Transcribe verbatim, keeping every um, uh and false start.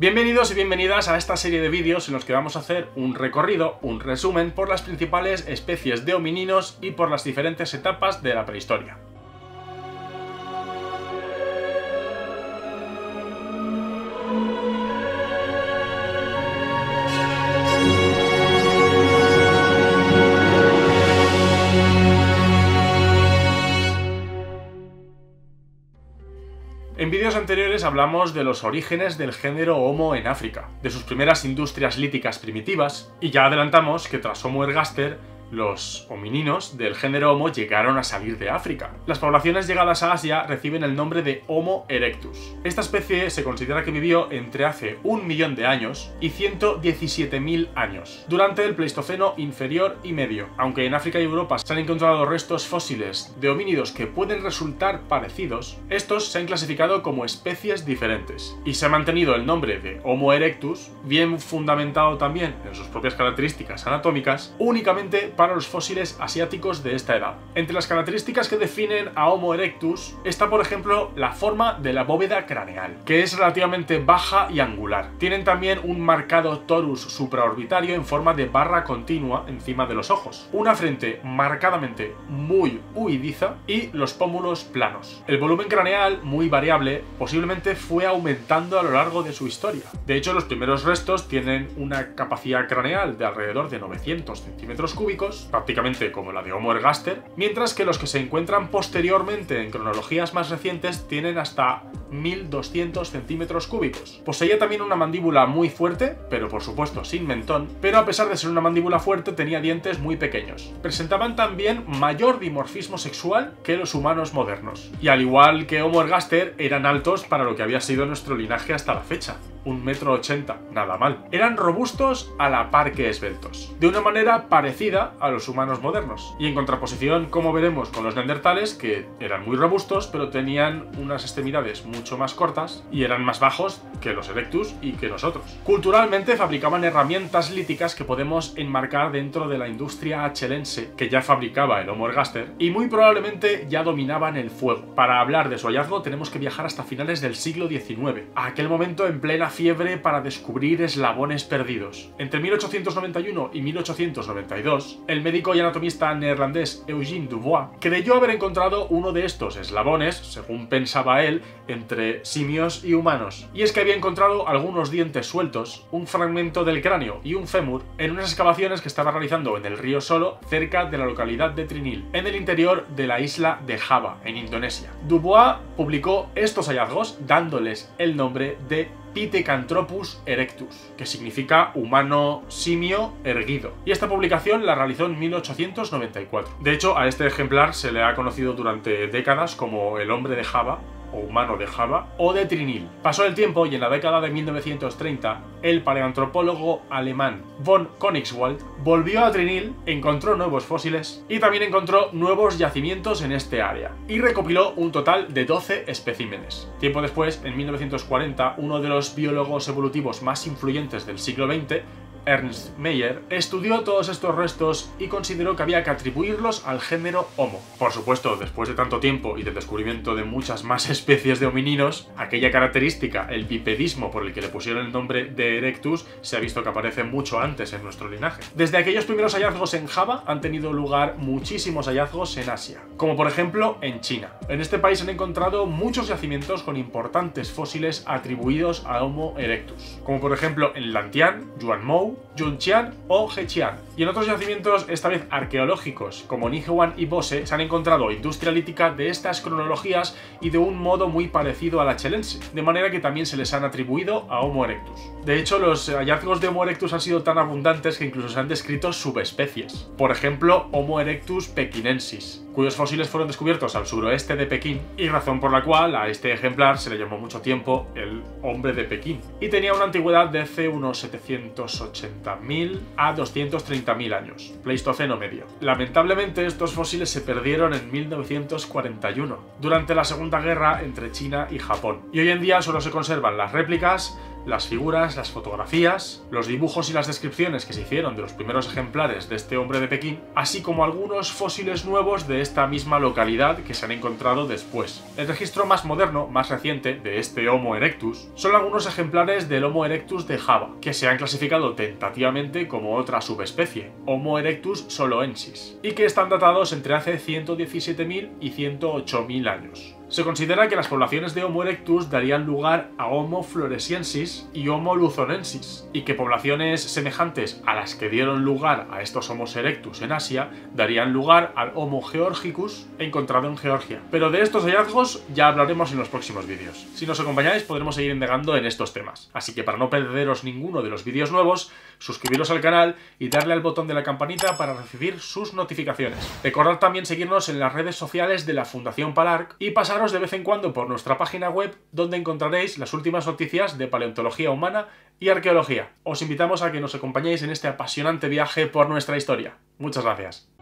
Bienvenidos y bienvenidas a esta serie de vídeos en los que vamos a hacer un recorrido, un resumen por las principales especies de homininos y por las diferentes etapas de la prehistoria. En vídeos anteriores hablamos de los orígenes del género Homo en África, de sus primeras industrias líticas primitivas, y ya adelantamos que tras Homo ergaster, los homininos del género Homo llegaron a salir de África. Las poblaciones llegadas a Asia reciben el nombre de Homo erectus. Esta especie se considera que vivió entre hace un millón de años y ciento diecisiete mil años, durante el Pleistoceno inferior y medio, aunque en África y Europa se han encontrado restos fósiles de homínidos que pueden resultar parecidos, estos se han clasificado como especies diferentes, y se ha mantenido el nombre de Homo erectus, bien fundamentado también en sus propias características anatómicas, únicamente para los fósiles asiáticos de esta edad. Entre las características que definen a Homo erectus está, por ejemplo, la forma de la bóveda craneal, que es relativamente baja y angular. Tienen también un marcado torus supraorbitario en forma de barra continua encima de los ojos, una frente marcadamente muy huidiza y los pómulos planos. El volumen craneal, muy variable, posiblemente fue aumentando a lo largo de su historia. De hecho, los primeros restos tienen una capacidad craneal de alrededor de novecientos centímetros cúbicos, prácticamente como la de Homo ergaster, mientras que los que se encuentran posteriormente en cronologías más recientes tienen hasta mil doscientos centímetros cúbicos. Poseía también una mandíbula muy fuerte, pero por supuesto sin mentón, pero a pesar de ser una mandíbula fuerte tenía dientes muy pequeños. Presentaban también mayor dimorfismo sexual que los humanos modernos, y al igual que Homo ergaster eran altos para lo que había sido nuestro linaje hasta la fecha. Un metro ochenta, nada mal. Eran robustos a la par que esbeltos, de una manera parecida a los humanos modernos. Y en contraposición, como veremos con los neandertales, que eran muy robustos, pero tenían unas extremidades mucho más cortas y eran más bajos que los erectus y que nosotros. Culturalmente fabricaban herramientas líticas que podemos enmarcar dentro de la industria achelense, que ya fabricaba el Homo ergaster, y muy probablemente ya dominaban el fuego. Para hablar de su hallazgo tenemos que viajar hasta finales del siglo diecinueve, a aquel momento en plena fiebre para descubrir eslabones perdidos. Entre mil ochocientos noventa y uno y mil ochocientos noventa y dos, el médico y anatomista neerlandés Eugène Dubois creyó haber encontrado uno de estos eslabones, según pensaba él, entre simios y humanos. Y es que había encontrado algunos dientes sueltos, un fragmento del cráneo y un fémur en unas excavaciones que estaba realizando en el río Solo, cerca de la localidad de Trinil, en el interior de la isla de Java, en Indonesia. Dubois publicó estos hallazgos dándoles el nombre de Pithecanthropus Erectus, que significa humano simio erguido, y esta publicación la realizó en mil ochocientos noventa y cuatro. De hecho, a este ejemplar se le ha conocido durante décadas como el hombre de Java, o humano de Java, o de Trinil. Pasó el tiempo y en la década de mil novecientos treinta, el paleantropólogo alemán von Konigswald volvió a Trinil, encontró nuevos fósiles y también encontró nuevos yacimientos en este área, y recopiló un total de doce especímenes. Tiempo después, en mil novecientos cuarenta, uno de los biólogos evolutivos más influyentes del siglo veinte, Ernst Mayr, estudió todos estos restos y consideró que había que atribuirlos al género Homo. Por supuesto, después de tanto tiempo y del descubrimiento de muchas más especies de homininos, aquella característica, el bipedismo por el que le pusieron el nombre de erectus, se ha visto que aparece mucho antes en nuestro linaje. Desde aquellos primeros hallazgos en Java han tenido lugar muchísimos hallazgos en Asia, como por ejemplo en China. En este país han encontrado muchos yacimientos con importantes fósiles atribuidos a Homo erectus, como por ejemplo en Lantian, Yuanmou, Yunqian o Heqian. Y en otros yacimientos, esta vez arqueológicos, como Nihewan y Bose, se han encontrado industria lítica de estas cronologías y de un modo muy parecido al achelense, de manera que también se les han atribuido a Homo erectus. De hecho, los hallazgos de Homo erectus han sido tan abundantes que incluso se han descrito subespecies. Por ejemplo, Homo erectus pekinensis, cuyos fósiles fueron descubiertos al suroeste de Pekín, y razón por la cual a este ejemplar se le llamó mucho tiempo el hombre de Pekín, y tenía una antigüedad de hace unos setecientos ochenta mil a doscientos treinta mil años, Pleistoceno medio. Lamentablemente, estos fósiles se perdieron en mil novecientos cuarenta y uno, durante la Segunda Guerra entre China y Japón, y hoy en día solo se conservan las réplicas las figuras, las fotografías, los dibujos y las descripciones que se hicieron de los primeros ejemplares de este hombre de Pekín, así como algunos fósiles nuevos de esta misma localidad que se han encontrado después. El registro más moderno, más reciente, de este Homo erectus son algunos ejemplares del Homo erectus de Java, que se han clasificado tentativamente como otra subespecie, Homo erectus soloensis, y que están datados entre hace ciento diecisiete mil y ciento ocho mil años. Se considera que las poblaciones de Homo erectus darían lugar a Homo floresiensis y Homo luzonensis, y que poblaciones semejantes a las que dieron lugar a estos Homo erectus en Asia darían lugar al Homo georgicus encontrado en Georgia. Pero de estos hallazgos ya hablaremos en los próximos vídeos. Si nos acompañáis podremos seguir indagando en estos temas, así que para no perderos ninguno de los vídeos nuevos, suscribiros al canal y darle al botón de la campanita para recibir sus notificaciones. Recordad también seguirnos en las redes sociales de la Fundación Palarq y pasar de vez en cuando por nuestra página web, donde encontraréis las últimas noticias de paleontología humana y arqueología. Os invitamos a que nos acompañéis en este apasionante viaje por nuestra historia. Muchas gracias.